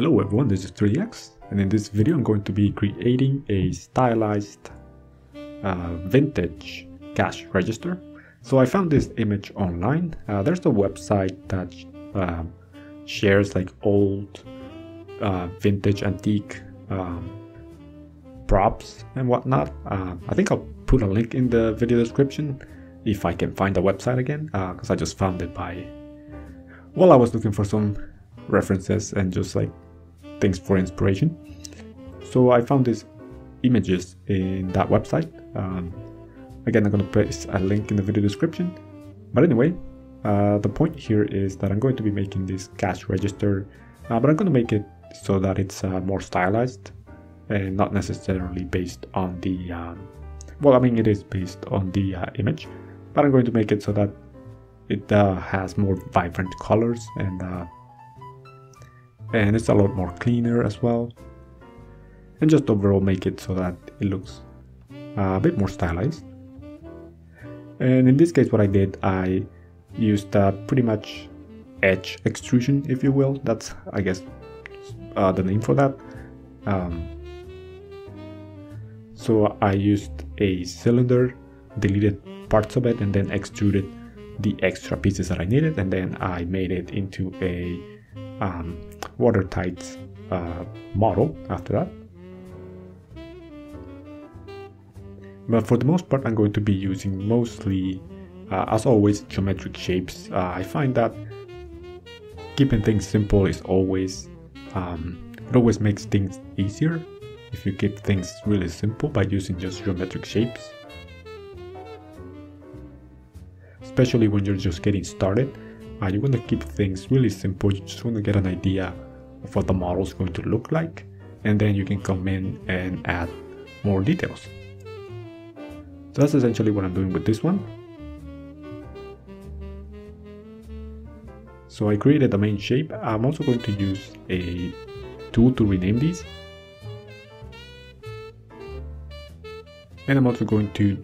Hello everyone, this is 3DX, and in this video I'm going to be creating a stylized vintage cash register. So I found this image online. There's a website that shares like old vintage antique props and whatnot. I think I'll put a link in the video description if I can find the website again, because I just found it while I was looking for some references and just like things for inspiration. So I found these images in that website. Again, I'm going to place a link in the video description, but anyway, the point here is that I'm going to be making this cash register, but I'm going to make it so that it's more stylized and not necessarily based on the well, I mean, it is based on the image, but I'm going to make it so that it has more vibrant colors and it's a lot more cleaner as well, and just overall make it so that it looks a bit more stylized. And in this case, what I did, I used pretty much edge extrusion, if you will. That's, I guess, the name for that. So I used a cylinder, deleted parts of it, and then extruded the extra pieces that I needed, and then I made it into a watertight model after that. But for the most part, I'm going to be using mostly, as always, geometric shapes. I find that keeping things simple is always, it always makes things easier if you keep things really simple by using just geometric shapes. Especially when you're just getting started. You want to keep things really simple. You just want to get an idea of what the model is going to look like, and then you can come in and add more details. So that's essentially what I'm doing with this one. So I created the main shape. I'm also going to use a tool to rename these, and I'm also going to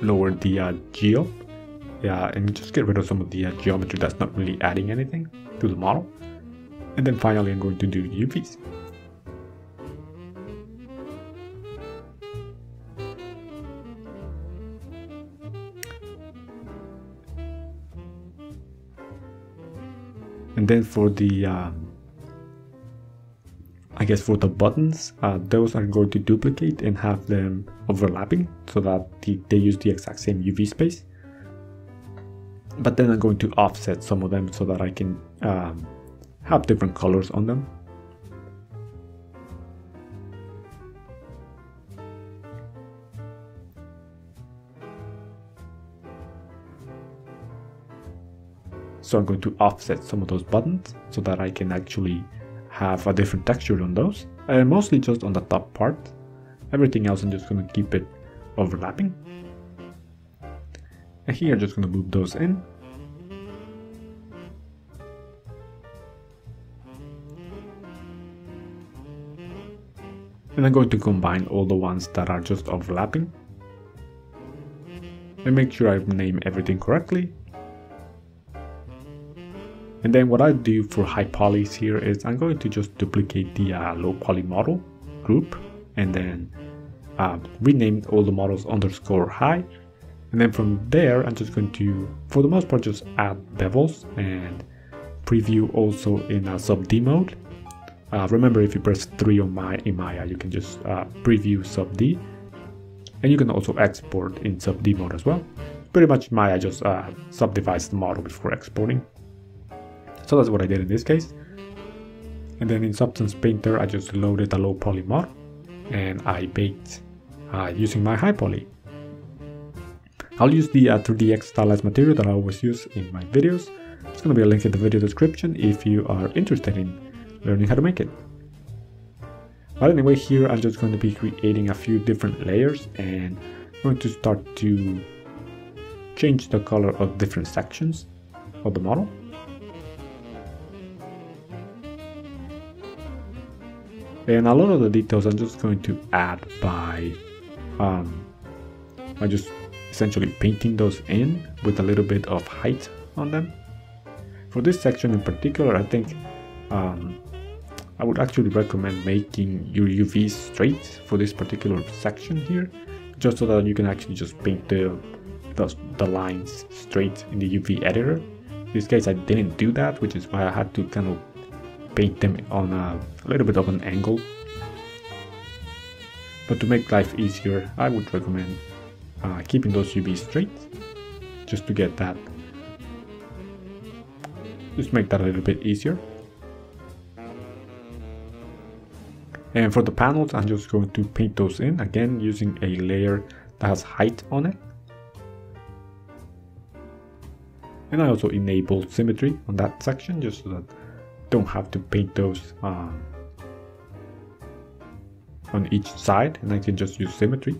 lower the G up. Yeah, and just get rid of some of the geometry that's not really adding anything to the model. And then finally, I'm going to do UVs. And then for the, I guess for the buttons, those are going to duplicate and have them overlapping so that they use the exact same UV space. But then I'm going to offset some of them so that I can have different colors on them. So I'm going to offset some of those buttons so that I can actually have a different texture on those. And mostly just on the top part. Everything else I'm just going to keep it overlapping. And here I'm just going to move those in. And I'm going to combine all the ones that are just overlapping. And make sure I name everything correctly. And then what I do for high polys here is I'm going to just duplicate the low poly model group. And then rename all the models underscore high. And then from there, I'm just going to, for the most part, just add bevels and preview also in a Sub-D mode. Remember, if you press 3 on Maya, you can just preview Sub-D. And you can also export in Sub-D mode as well. Pretty much Maya just subdivides the model before exporting. So that's what I did in this case. And then in Substance Painter, I just loaded a low poly model. And I baked using my high poly. I'll use the 3DX stylized material that I always use in my videos. There's going to be a link in the video description if you are interested in learning how to make it. But anyway, here I'm just going to be creating a few different layers, and I'm going to start to change the color of different sections of the model. And a lot of the details I'm just going to add by just essentially painting those in with a little bit of height on them. For this section in particular, I think I would actually recommend making your UV straight for this particular section here, just so that you can actually just paint the lines straight in the UV editor. In this case I didn't do that, which is why I had to kind of paint them on a little bit of an angle. But to make life easier, I would recommend keeping those UVs straight, just to get that, just make that a little bit easier. And for the panels, I'm just going to paint those in, again using a layer that has height on it. And I also enabled symmetry on that section, just so that I don't have to paint those on each side, and I can just use symmetry.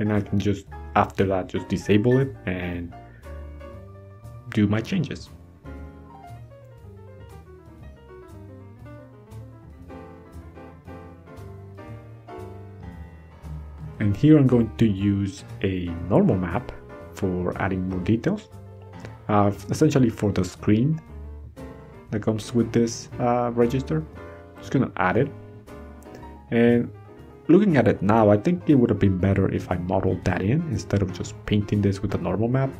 And I can just, after that, just disable it and do my changes. And here I'm going to use a normal map for adding more details, essentially for the screen that comes with this register. I'm just gonna add it, and looking at it now, I think it would have been better if I modeled that in instead of just painting this with a normal map,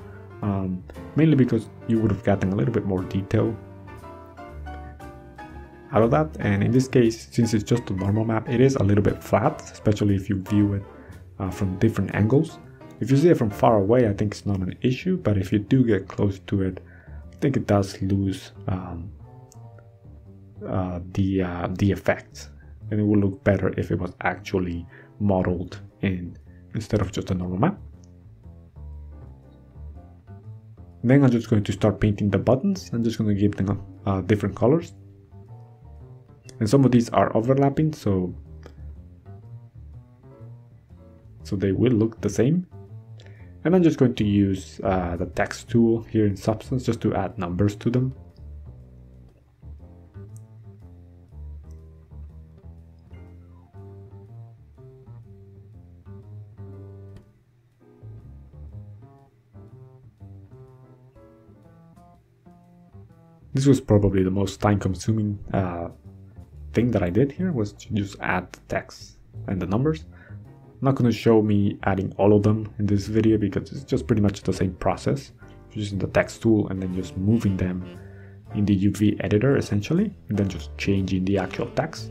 mainly because you would have gotten a little bit more detail out of that. And in this case, since it's just a normal map, it is a little bit flat, especially if you view it from different angles. If you see it from far away, I think it's not an issue, but if you do get close to it, I think it does lose the effect, and it would look better if it was actually modeled in instead of just a normal map. Then I'm just going to start painting the buttons. I'm just going to give them different colors, and some of these are overlapping, so they will look the same. And I'm just going to use the text tool here in Substance just to add numbers to them. This was probably the most time-consuming thing that I did here, was to just add the text and the numbers. I'm not going to show me adding all of them in this video because it's just pretty much the same process, using the text tool and then just moving them in the UV editor essentially, and then just changing the actual text.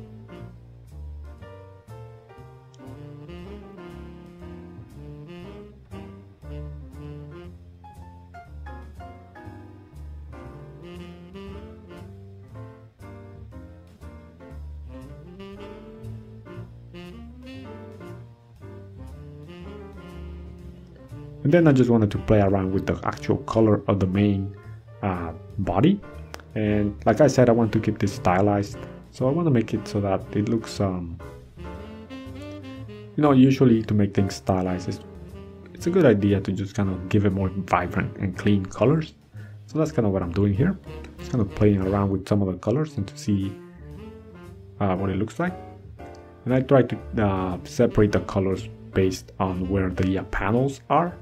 And then I just wanted to play around with the actual color of the main body. And like I said, I want to keep this stylized, so I want to make it so that it looks, you know, usually to make things stylized, it's a good idea to just kind of give it more vibrant and clean colors. So that's kind of what I'm doing here. Just kind of playing around with some of the colors and to see what it looks like. And I try to separate the colors based on where the panels are.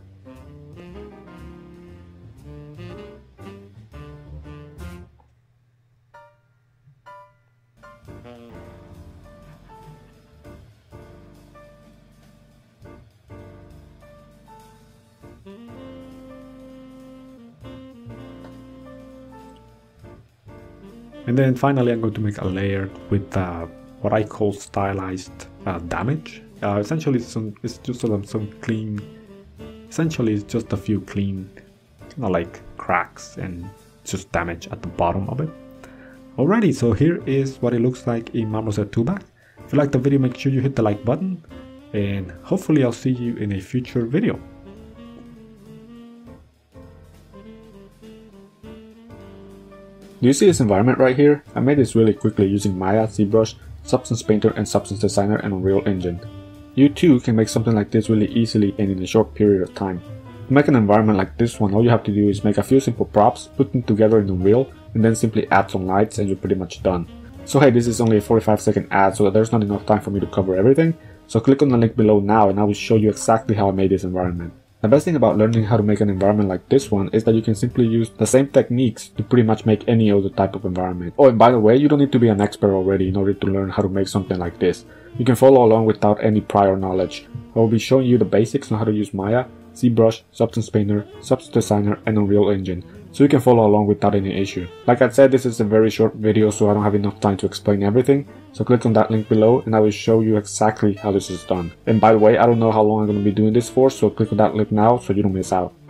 And then finally I'm going to make a layer with what I call stylized damage. Essentially it's just some clean, essentially it's just a few clean, kind of like cracks and just damage at the bottom of it. Alrighty, so here is what it looks like in Marmoset Toolbag. If you like the video, make sure you hit the like button, and hopefully I'll see you in a future video. Do you see this environment right here? I made this really quickly using Maya, ZBrush, Substance Painter, and Substance Designer, and Unreal Engine. You too can make something like this really easily and in a short period of time. To make an environment like this one, all you have to do is make a few simple props, put them together in Unreal, and then simply add some lights and you're pretty much done. So hey, this is only a 45-second ad, so there's not enough time for me to cover everything, so click on the link below now and I will show you exactly how I made this environment. The best thing about learning how to make an environment like this one is that you can simply use the same techniques to pretty much make any other type of environment. Oh, and by the way, you don't need to be an expert already in order to learn how to make something like this. You can follow along without any prior knowledge. I will be showing you the basics on how to use Maya, ZBrush, Substance Painter, Substance Designer, and Unreal Engine, so you can follow along without any issue. Like I said, this is a very short video, so I don't have enough time to explain everything, so click on that link below and I will show you exactly how this is done. And by the way, I don't know how long I'm going to be doing this for, so click on that link now so you don't miss out.